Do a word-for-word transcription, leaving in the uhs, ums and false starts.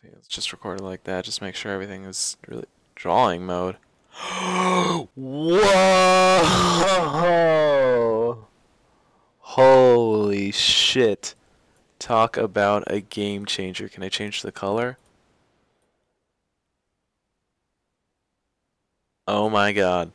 See, let's just record it like that. Just make sure everything is really drawing mode. Whoa! Holy shit. Talk about a game changer. Can I change the color? Oh my god.